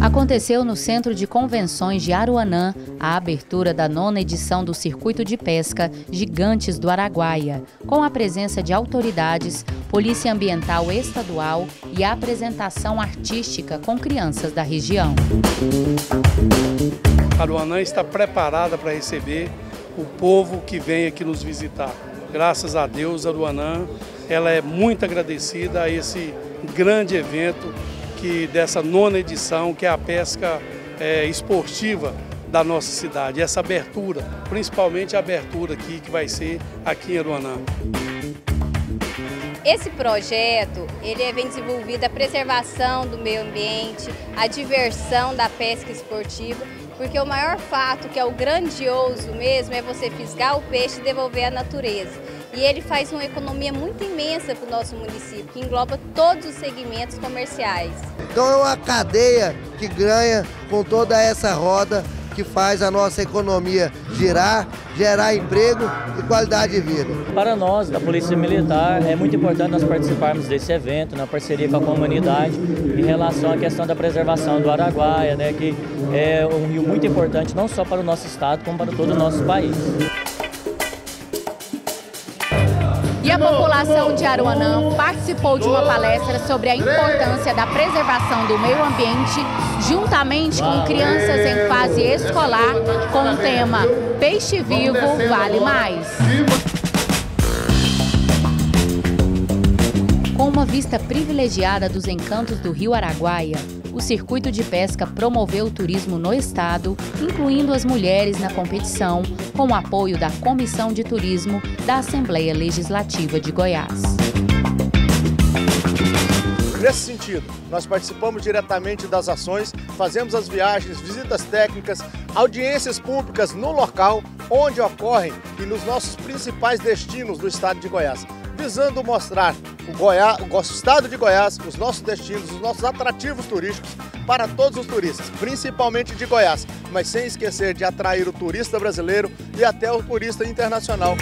Aconteceu no Centro de Convenções de Aruanã a abertura da 9ª edição do Circuito de Pesca Gigantes do Araguaia, com a presença de autoridades, Polícia Ambiental Estadual e a apresentação artística com crianças da região. Aruanã está preparada para receber o povo que vem aqui nos visitar. Graças a Deus, Aruanã, ela é muito agradecida a esse grande evento que, dessa 9ª edição, que é a pesca esportiva da nossa cidade. Essa abertura, principalmente a abertura aqui, que vai ser aqui em Aruanã. Esse projeto, ele vem desenvolvido a preservação do meio ambiente, a diversão da pesca esportiva, porque o maior fato, que é o grandioso mesmo, é você fisgar o peixe e devolver à natureza. E ele faz uma economia muito imensa para o nosso município, que engloba todos os segmentos comerciais. Então é uma cadeia que ganha com toda essa roda que faz a nossa economia girar, gerar emprego e qualidade de vida. Para nós, da Polícia Militar, é muito importante nós participarmos desse evento, na parceria com a comunidade, em relação à questão da preservação do Araguaia, né, que é um rio muito importante, não só para o nosso estado, como para todo o nosso país. E a população de Aruanã participou de uma palestra sobre a importância da preservação do meio ambiente, juntamente com crianças em fase escolar, com o tema Peixe Vivo Vale Mais. Com uma vista privilegiada dos encantos do Rio Araguaia, o circuito de pesca promoveu o turismo no estado, incluindo as mulheres na competição, com o apoio da Comissão de Turismo da Assembleia Legislativa de Goiás. Nesse sentido, nós participamos diretamente das ações, fazemos as viagens, visitas técnicas, audiências públicas no local onde ocorrem e nos nossos principais destinos do estado de Goiás, visando mostrar o nosso estado de Goiás, os nossos destinos, os nossos atrativos turísticos para todos os turistas, principalmente de Goiás, mas sem esquecer de atrair o turista brasileiro e até o turista internacional.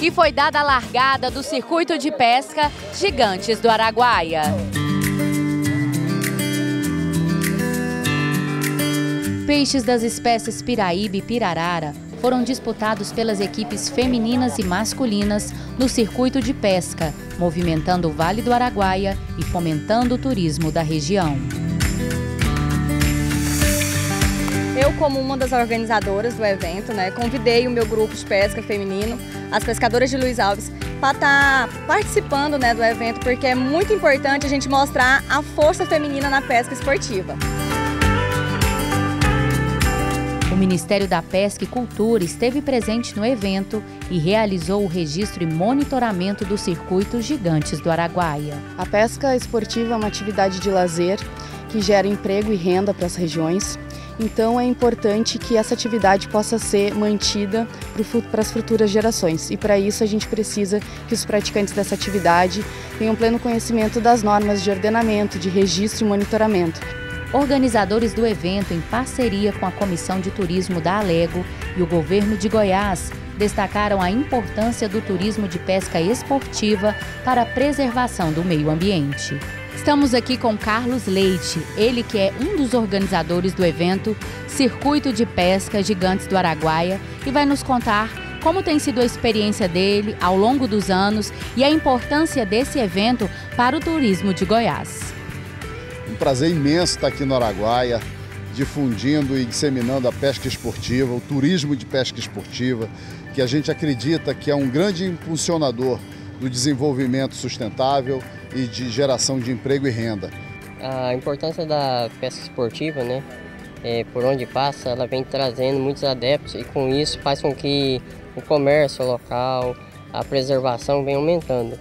E foi dada a largada do circuito de pesca Gigantes do Araguaia. Peixes das espécies Piraíbe e Pirarara foram disputados pelas equipes femininas e masculinas no circuito de pesca, movimentando o Vale do Araguaia e fomentando o turismo da região. Eu, como uma das organizadoras do evento, convidei o meu grupo de pesca feminino, as pescadoras de Luiz Alves, para estar participando do evento, porque é muito importante a gente mostrar a força feminina na pesca esportiva. O Ministério da Pesca e Cultura esteve presente no evento e realizou o registro e monitoramento do circuito Gigantes do Araguaia. A pesca esportiva é uma atividade de lazer que gera emprego e renda para as regiões. Então é importante que essa atividade possa ser mantida para as futuras gerações. E para isso a gente precisa que os praticantes dessa atividade tenham pleno conhecimento das normas de ordenamento, de registro e monitoramento. Organizadores do evento, em parceria com a Comissão de Turismo da Alego e o Governo de Goiás, destacaram a importância do turismo de pesca esportiva para a preservação do meio ambiente. Estamos aqui com Carlos Leite, ele que é um dos organizadores do evento Circuito de Pesca Gigantes do Araguaia, e vai nos contar como tem sido a experiência dele ao longo dos anos e a importância desse evento para o turismo de Goiás. Um prazer imenso estar aqui no Araguaia, difundindo e disseminando a pesca esportiva, o turismo de pesca esportiva, que a gente acredita que é um grande impulsionador do desenvolvimento sustentável e de geração de emprego e renda. A importância da pesca esportiva, por onde passa, ela vem trazendo muitos adeptos e com isso faz com que o comércio local, a preservação venha aumentando.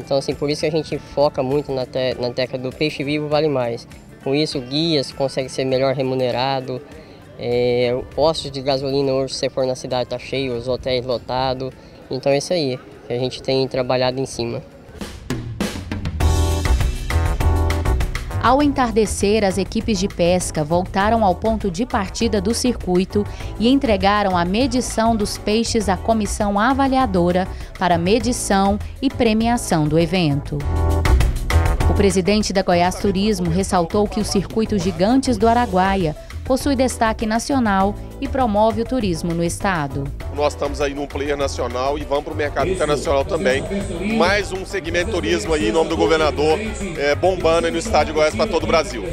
Então, assim, por isso que a gente foca muito na tecla do peixe vivo vale mais. Com isso, guias conseguem ser melhor remunerado, postos de gasolina hoje, se for na cidade, está cheio, os hotéis lotados. Então, é isso aí que a gente tem trabalhado em cima. Ao entardecer, as equipes de pesca voltaram ao ponto de partida do circuito e entregaram a medição dos peixes à comissão avaliadora para medição e premiação do evento. O presidente da Goiás Turismo ressaltou que o circuito Gigantes do Araguaia possui destaque nacional e promove o turismo no estado. Nós estamos aí num player nacional e vamos para o mercado internacional também. Mais um segmento turismo aí em nome do governador, bombando aí no estado de Goiás para todo o Brasil.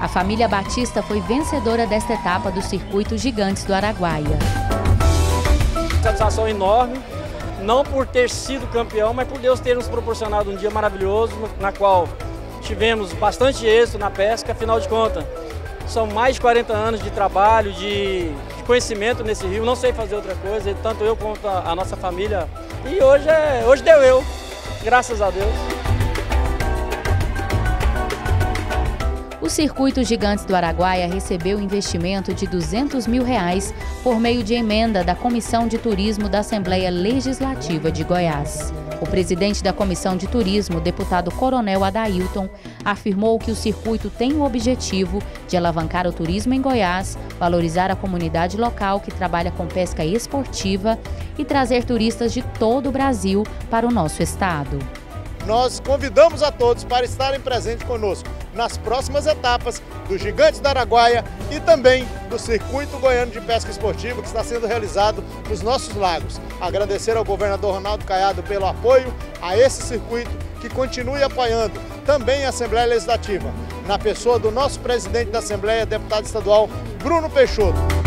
A família Batista foi vencedora desta etapa do circuito Gigantes do Araguaia. Satisfação enorme, não por ter sido campeão, mas por Deus ter nos proporcionado um dia maravilhoso, na qual tivemos bastante êxito na pesca, afinal de contas. São mais de 40 anos de trabalho, de conhecimento nesse rio, não sei fazer outra coisa, tanto eu quanto a nossa família. E hoje deu eu, graças a Deus. O circuito Gigantes do Araguaia recebeu investimento de R$ 200 mil por meio de emenda da Comissão de Turismo da Assembleia Legislativa de Goiás. O presidente da Comissão de Turismo, deputado Coronel Adailton, afirmou que o circuito tem o objetivo de alavancar o turismo em Goiás, valorizar a comunidade local que trabalha com pesca esportiva e trazer turistas de todo o Brasil para o nosso estado. Nós convidamos a todos para estarem presentes conosco nas próximas etapas do Gigantes do Araguaia e também do Circuito Goiano de Pesca Esportiva que está sendo realizado nos nossos lagos. Agradecer ao governador Ronaldo Caiado pelo apoio a esse circuito que continue apoiando também a Assembleia Legislativa, na pessoa do nosso presidente da Assembleia, deputado estadual Bruno Peixoto.